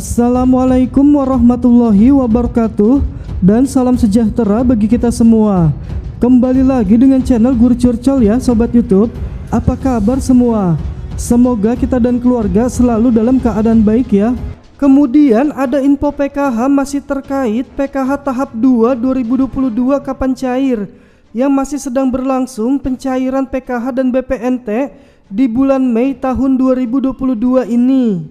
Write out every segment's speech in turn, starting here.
Assalamualaikum warahmatullahi wabarakatuh dan salam sejahtera bagi kita semua. Kembali lagi dengan channel Guru Curcol ya sobat YouTube. Apa kabar semua? Semoga kita dan keluarga selalu dalam keadaan baik ya. Kemudian ada info PKH masih terkait PKH tahap 2 2022 Kapan Cair yang masih sedang berlangsung pencairan PKH dan BPNT di bulan Mei tahun 2022 ini,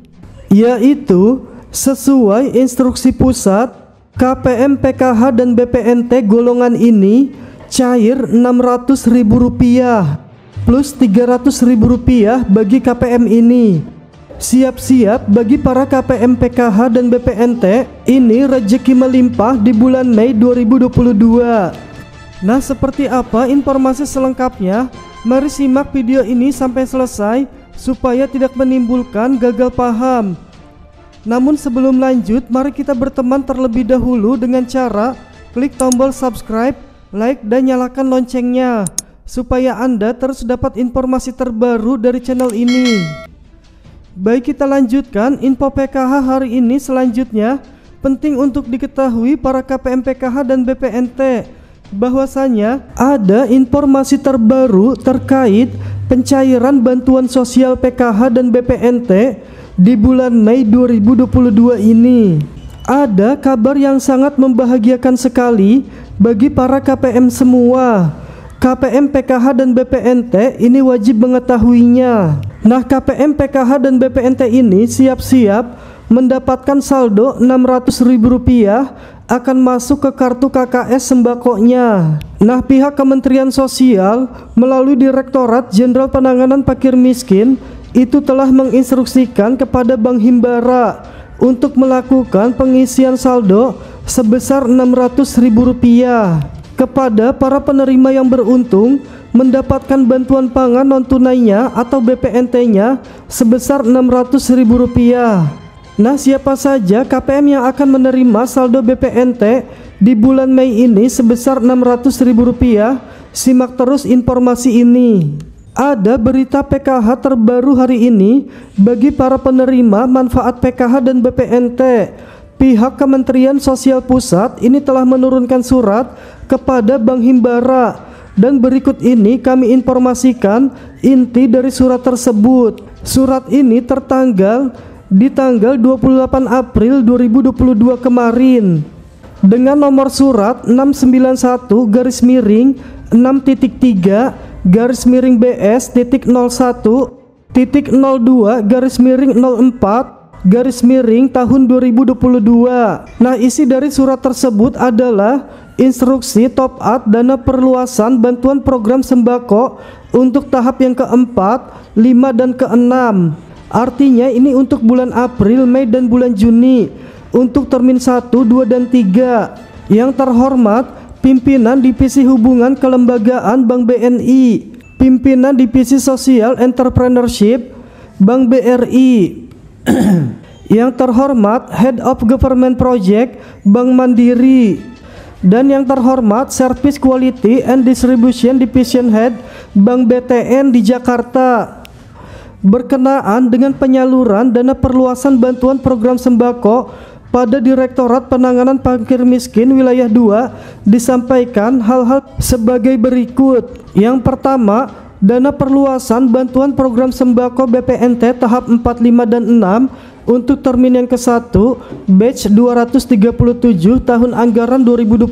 yaitu sesuai instruksi pusat KPM PKH dan BPNT golongan ini cair Rp600.000 plus Rp300.000 bagi KPM ini. Siap-siap bagi para KPM PKH dan BPNT ini rezeki melimpah di bulan Mei 2022. Nah, seperti apa informasi selengkapnya? Mari simak video ini sampai selesai supaya tidak menimbulkan gagal paham. Namun sebelum lanjut, mari kita berteman terlebih dahulu dengan cara klik tombol subscribe, like, dan nyalakan loncengnya supaya Anda terus dapat informasi terbaru dari channel ini. Baik, kita lanjutkan info PKH hari ini. Selanjutnya, penting untuk diketahui para KPM PKH dan BPNT bahwasanya ada informasi terbaru terkait pencairan bantuan sosial PKH dan BPNT di bulan Mei 2022 ini. Ada kabar yang sangat membahagiakan sekali bagi para KPM semua. KPM PKH dan BPNT ini wajib mengetahuinya. Nah, KPM PKH dan BPNT ini siap-siap mendapatkan saldo Rp600.000 akan masuk ke kartu KKS sembakonya. Nah, pihak Kementerian Sosial melalui Direktorat Jenderal Penanganan Fakir Miskin itu telah menginstruksikan kepada Bank Himbara untuk melakukan pengisian saldo sebesar Rp600.000 kepada para penerima yang beruntung mendapatkan bantuan pangan non tunainya atau BPNT-nya sebesar Rp600.000. Nah, siapa saja KPM yang akan menerima saldo BPNT di bulan Mei ini sebesar Rp600.000? Simak terus informasi ini. Ada berita PKH terbaru hari ini bagi para penerima manfaat PKH dan BPNT. Pihak Kementerian Sosial Pusat ini telah menurunkan surat kepada Bank Himbara dan berikut ini kami informasikan inti dari surat tersebut. Surat ini tertanggal di tanggal 28 April 2022 kemarin dengan nomor surat 691-BS.01.02.04/2022. Nah, isi dari surat tersebut adalah instruksi top up dana perluasan bantuan program sembako untuk tahap yang keempat, 5, dan keenam. Artinya ini untuk bulan April, Mei, dan bulan Juni untuk termin 1, 2, dan 3. Yang terhormat Pimpinan Divisi Hubungan Kelembagaan Bank BNI, Pimpinan Divisi Sosial Entrepreneurship Bank BRI, yang terhormat Head of Government Project Bank Mandiri, dan yang terhormat Service Quality and Distribution Division Head Bank BTN di Jakarta, berkenaan dengan penyaluran dana perluasan bantuan program sembako pada Direktorat Penanganan Fakir Miskin wilayah 2 disampaikan hal-hal sebagai berikut. Yang pertama, dana perluasan bantuan program sembako BPNT tahap 4, 5, dan 6 untuk termin yang ke-1 batch 237 tahun anggaran 2022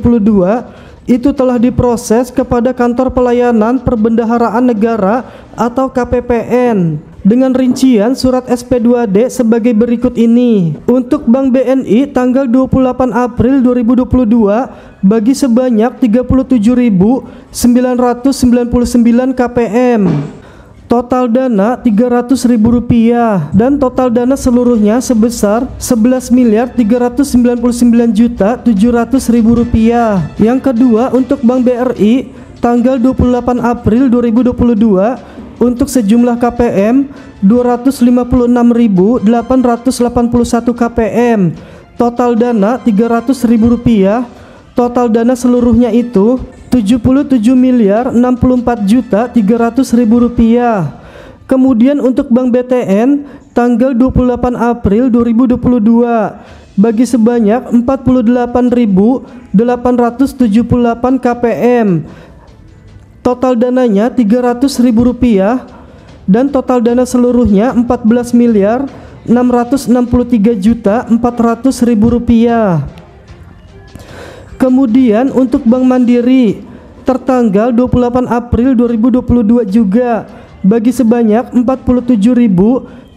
itu telah diproses kepada Kantor Pelayanan Perbendaharaan Negara atau KPPN dengan rincian surat SP2D sebagai berikut ini. Untuk Bank BNI tanggal 28 April 2022 bagi sebanyak 37.999 KPM. Total dana Rp300.000 dan total dana seluruhnya sebesar Rp11.399.700.000. Yang kedua, untuk Bank BRI tanggal 28 April 2022 untuk sejumlah KPM 256.881 KPM, total dana Rp300.000, total dana seluruhnya itu Rp77.064.300.000. Kemudian untuk Bank BTN tanggal 28 April 2022 bagi sebanyak 48.878 KPM. Total dananya Rp300.000 dan total dana seluruhnya Rp14.663.400.000. Kemudian untuk Bank Mandiri tertanggal 28 April 2022 juga bagi sebanyak 47.785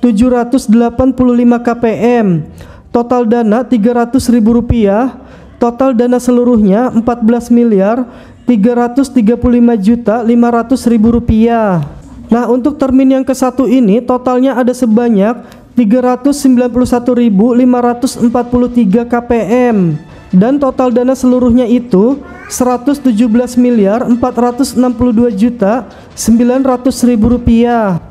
KPM. Total dana Rp300.000, total dana seluruhnya Rp14.335.500.000. Nah, untuk termin yang ke-1 ini totalnya ada sebanyak 391.543 KPM dan total dana seluruhnya itu Rp117.462.900.000.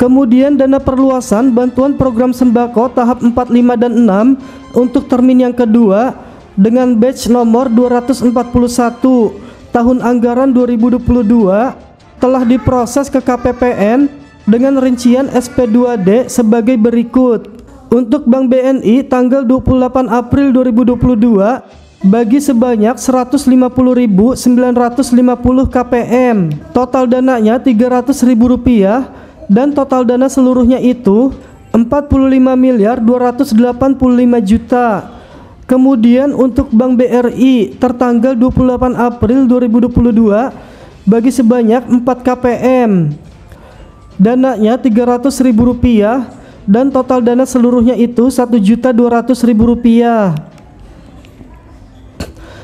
Kemudian dana perluasan bantuan program sembako tahap 4, 5 dan 6 untuk termin yang kedua dengan batch nomor 241 tahun anggaran 2022 telah diproses ke KPPN dengan rincian SP2D sebagai berikut. Untuk Bank BNI tanggal 28 April 2022 bagi sebanyak 150.950 KPM, total dananya Rp300.000 dan total dana seluruhnya itu Rp45.285.000.000. Kemudian untuk Bank BRI tertanggal 28 April 2022 bagi sebanyak 4 KPM, dananya Rp300.000 dan total dana seluruhnya itu Rp1.200.000.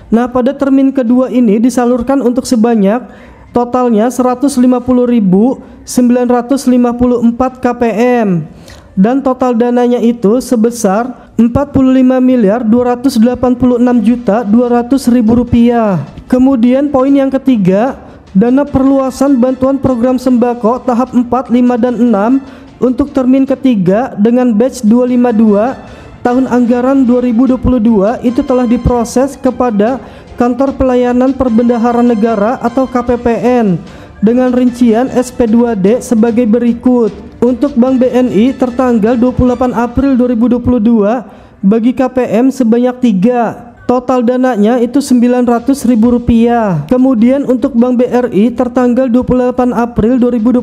Nah, pada termin kedua ini disalurkan untuk sebanyak totalnya 150.954 KPM dan total dananya itu sebesar Rp45.286.200.000. Kemudian poin yang ketiga, dana perluasan bantuan program sembako tahap 4, 5 dan 6 untuk termin ketiga dengan batch 252 tahun anggaran 2022 itu telah diproses kepada Kantor Pelayanan Perbendaharaan Negara atau KPPN dengan rincian SP2D sebagai berikut. Untuk Bank BNI tertanggal 28 April 2022 bagi KPM sebanyak 3, total dananya itu Rp900.000. Kemudian untuk Bank BRI tertanggal 28 April 2022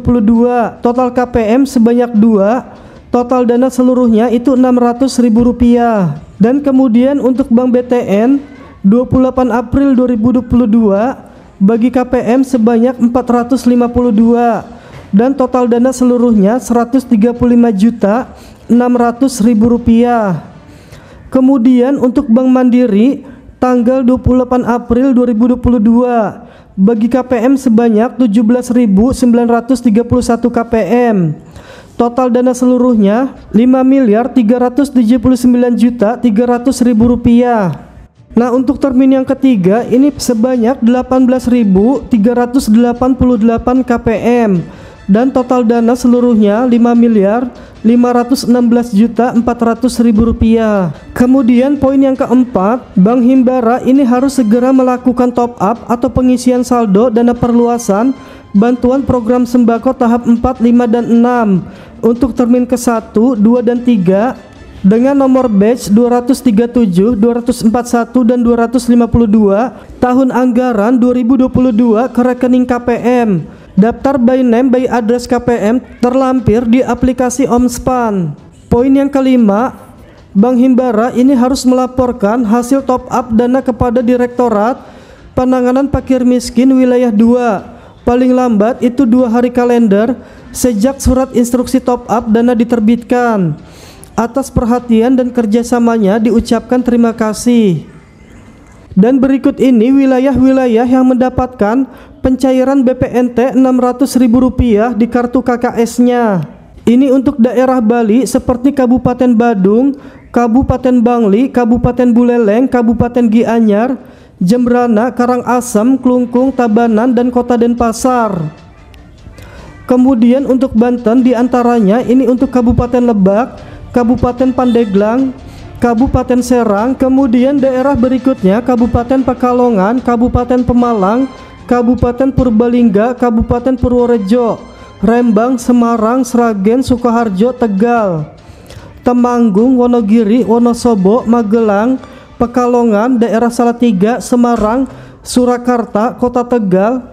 total KPM sebanyak 2, total dana seluruhnya itu Rp600.000. Dan kemudian untuk Bank BTN 28 April 2022 bagi KPM sebanyak 452 dan total dana seluruhnya Rp135.600.000. Kemudian untuk Bank Mandiri tanggal 28 April 2022 bagi KPM sebanyak 17.931 KPM. Total dana seluruhnya Rp5.379.300.000. Nah, untuk termin yang ketiga ini sebanyak 18.388 KPM dan total dana seluruhnya Rp5.516.400.000. Kemudian poin yang keempat, Bank Himbara ini harus segera melakukan top up atau pengisian saldo dana perluasan bantuan program sembako tahap 4, 5, dan 6 untuk termin ke-1, 2, dan 3 dengan nomor batch 237, 241, dan 252 tahun anggaran 2022 ke rekening KPM. Daftar by name by address KPM terlampir di aplikasi Omspan. Poin yang kelima, Bank Himbara ini harus melaporkan hasil top up dana kepada Direktorat Penanganan Fakir Miskin Wilayah 2 paling lambat itu 2 hari kalender sejak surat instruksi top up dana diterbitkan. Atas perhatian dan kerjasamanya diucapkan terima kasih. Dan berikut ini wilayah-wilayah yang mendapatkan pencairan BPNT Rp600.000 di kartu KKS-nya. Ini untuk daerah Bali seperti Kabupaten Badung, Kabupaten Bangli, Kabupaten Buleleng, Kabupaten Gianyar, Jembrana, Karangasem, Klungkung, Tabanan, dan Kota Denpasar. Kemudian untuk Banten diantaranya ini untuk Kabupaten Lebak, Kabupaten Pandeglang, Kabupaten Serang. Kemudian daerah berikutnya Kabupaten Pekalongan, Kabupaten Pemalang, Kabupaten Purbalingga, Kabupaten Purworejo, Rembang, Semarang, Sragen, Sukoharjo, Tegal, Temanggung, Wonogiri, Wonosobo, Magelang, Pekalongan, daerah Salatiga, Semarang, Surakarta, Kota Tegal,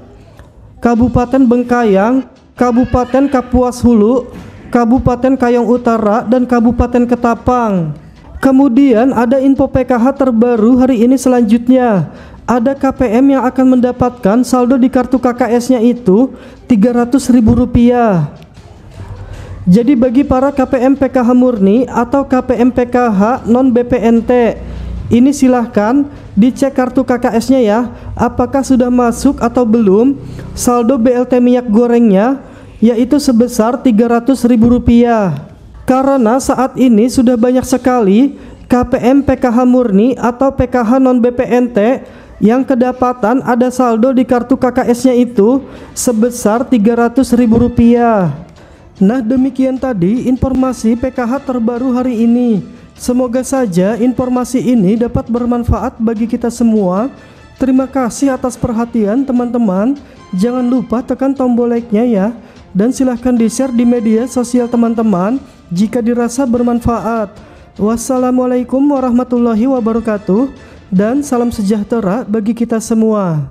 Kabupaten Bengkayang, Kabupaten Kapuas Hulu, Kabupaten Kayong Utara, dan Kabupaten Ketapang. Kemudian ada info PKH terbaru hari ini selanjutnya. Ada KPM yang akan mendapatkan saldo di kartu KKS-nya itu Rp300.000. Jadi bagi para KPM PKH murni atau KPM PKH non BPNT, ini silahkan dicek kartu KKS-nya ya, apakah sudah masuk atau belum saldo BLT minyak gorengnya, yaitu sebesar Rp300.000. Karena saat ini sudah banyak sekali KPM PKH murni atau PKH non BPNT yang kedapatan ada saldo di kartu KKS-nya itu sebesar Rp300.000. Nah, demikian tadi informasi PKH terbaru hari ini. Semoga saja informasi ini dapat bermanfaat bagi kita semua. Terima kasih atas perhatian teman-teman. Jangan lupa tekan tombol like-nya ya, dan silahkan di-share di media sosial teman-teman jika dirasa bermanfaat. Wassalamualaikum warahmatullahi wabarakatuh. Dan salam sejahtera bagi kita semua.